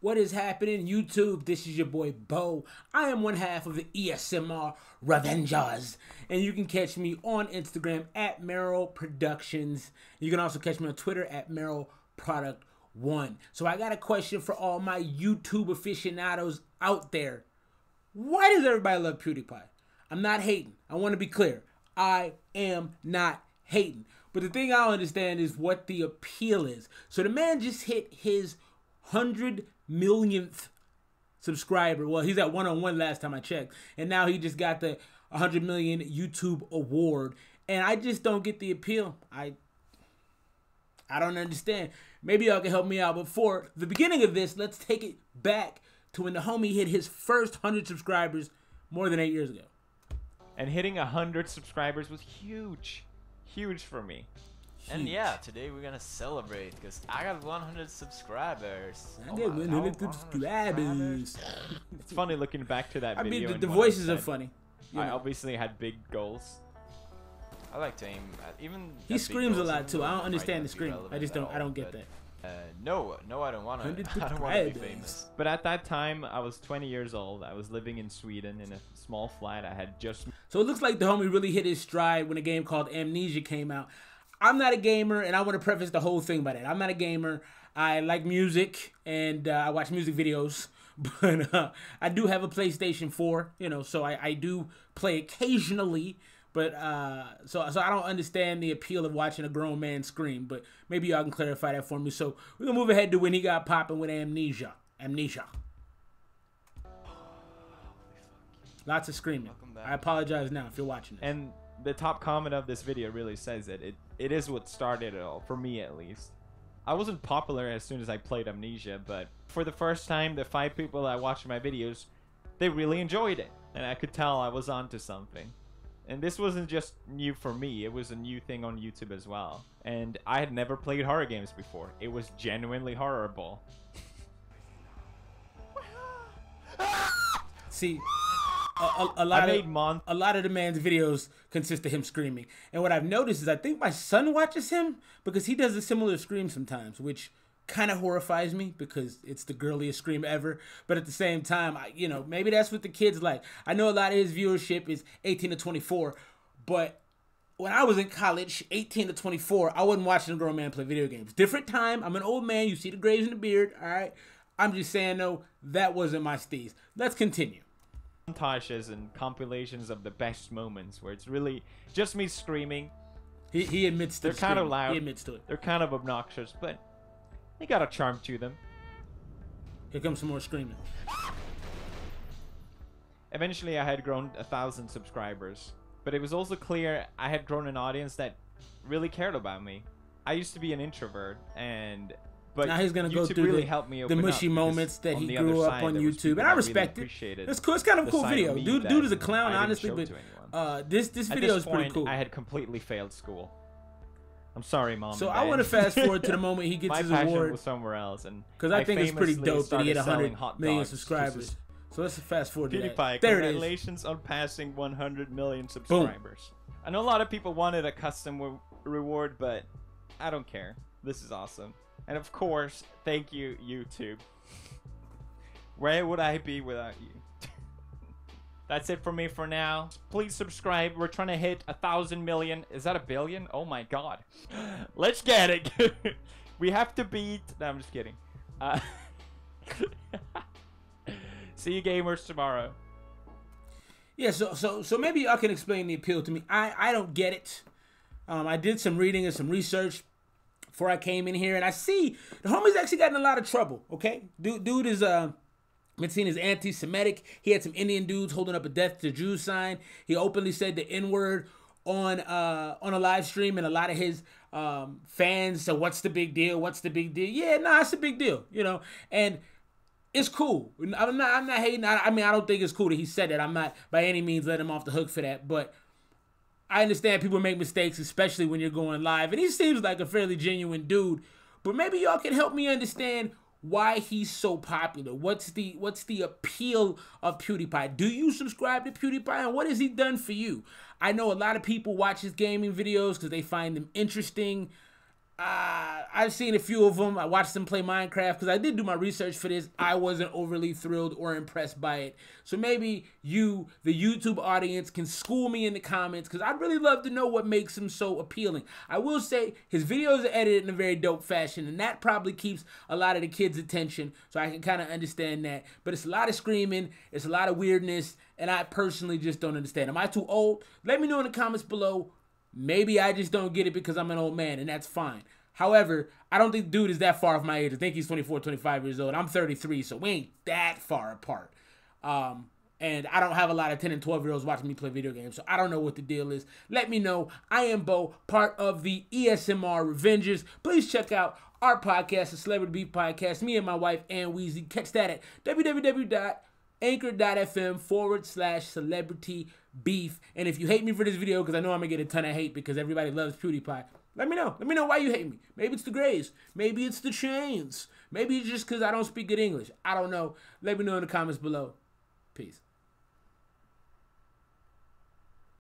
What is happening, YouTube? This is your boy Bo. I am one half of the ESMR Revengers, and you can catch me on Instagram at Merrill Productions. You can also catch me on Twitter at Merrill Product1. So I got a question for all my YouTube aficionados out there. Why does everybody love PewDiePie? I'm not hating. I want to be clear. I am not hating. But the thing I don't understand is what the appeal is. So the man just hit his 100 millionth subscriber. Well, he's at 101 last time I checked, and now he just got the 100 million YouTube award, and I just don't get the appeal. I don't understand. Maybe y'all can help me out, but for the beginning of this, let's take it back to when the homie hit his first 100 subscribers more than 8 years ago. And hitting 100 subscribers was huge. Huge for me. And yeah, today we're gonna celebrate because I got 100 subscribers. I got 100 subscribers. It's funny looking back to that video. I mean, the voices are funny. I obviously had big goals. I like to aim at even. He screams a lot too. I don't understand the scream. I just don't get that. No, I don't want to. I don't want to be famous. But at that time, I was 20 years old. I was living in Sweden in a small flat. I had just. So it looks like the homie really hit his stride when a game called Amnesia came out. I'm not a gamer, and I want to preface the whole thing by that. I'm not a gamer. I like music, and I watch music videos, but I do have a PlayStation 4, you know, so I do play occasionally, but so I don't understand the appeal of watching a grown man scream, but maybe y'all can clarify that for me. So we're going to move ahead to when he got popping with Amnesia. Lots of screaming. I apologize now if you're watching this. And the top comment of this video really says it. It is what started it all, for me at least. I wasn't popular as soon as I played Amnesia, but for the first time, the 5 people that watched my videos, they really enjoyed it. And I could tell I was onto something. And this wasn't just new for me, it was a new thing on YouTube as well. And I had never played horror games before. It was genuinely horrible. See. A lot of the man's videos consist of him screaming. And what I've noticed is I think my son watches him because he does a similar scream sometimes, which kind of horrifies me because it's the girliest scream ever. But at the same time, you know, maybe that's what the kids like. I know a lot of his viewership is 18 to 24, but when I was in college, 18 to 24, I wasn't watching a grown man play video games. Different time. I'm an old man. You see the grays and the beard. All right. I'm just saying, no, that wasn't my steez. Let's continue. Montages and compilations of the best moments where it's really just me screaming. He admits to it. They're kind of loud. He admits to it. They're kind of obnoxious, but they got a charm to them. Here comes some more screaming. Eventually, I had grown 1,000 subscribers, but it was also clear I had grown an audience that really cared about me. I used to be an introvert, and but now he's gonna go through really the mushy moments that he grew up on YouTube, and I respect it. It's cool. It's kind of a cool video. Dude is a clown, honestly. But this video is pretty cool. I had completely failed school. I'm sorry, Mom. So I want to fast forward to the moment he gets his award. My passion was somewhere else, and because I think it's pretty dope that he had 100 million subscribers. So let's fast forward to that. There it is. Congratulations on passing 100 million subscribers. I know a lot of people wanted a custom reward, but I don't care. This is awesome. And of course, thank you, YouTube. Where would I be without you? That's it for me for now. Please subscribe. We're trying to hit 1,000 million. Is that a billion? Oh my God. Let's get it. We have to beat. No, I'm just kidding. See you gamers tomorrow. Yeah, so maybe I can explain the appeal to me. I don't get it. I did some reading and some research before I came in here, and I see the homie's actually gotten in a lot of trouble, okay? Dude is, been seen as anti-Semitic. He had some Indian dudes holding up a death to Jews sign. He openly said the N-word on a live stream, and a lot of his fans said, what's the big deal? What's the big deal? Yeah, nah, it's a big deal, you know? And it's cool. I'm not hating. I mean, I don't think it's cool that he said that. I'm not by any means letting him off the hook for that, but I understand people make mistakes, especially when you're going live. And he seems like a fairly genuine dude. But maybe y'all can help me understand why he's so popular. What's the appeal of PewDiePie? Do you subscribe to PewDiePie? And what has he done for you? I know a lot of people watch his gaming videos because they find them interesting. I've seen a few of them. I watched them play Minecraft because I did do my research for this. I wasn't overly thrilled or impressed by it. So maybe you, the YouTube audience, can school me in the comments because I'd really love to know what makes him so appealing. I will say his videos are edited in a very dope fashion, and that probably keeps a lot of the kids' attention, so I can kind of understand that. But it's a lot of screaming. It's a lot of weirdness, and I personally just don't understand. Am I too old? Let me know in the comments below. Maybe I just don't get it because I'm an old man, and that's fine. However, I don't think dude is that far off my age. I think he's 24, 25 years old. I'm 33, so we ain't that far apart. And I don't have a lot of 10 and 12-year-olds watching me play video games, so I don't know what the deal is. Let me know. I am Bo, part of the ESMR Revengers. Please check out our podcast, the Celebrity Beef Podcast, me and my wife, Anweezy. Catch that at www.anchor.fm/celebritybeef. And if you hate me for this video, because I know I'm going to get a ton of hate because everybody loves PewDiePie, let me know. Let me know why you hate me. Maybe it's the grays. Maybe it's the chains. Maybe it's just because I don't speak good English. I don't know. Let me know in the comments below. Peace.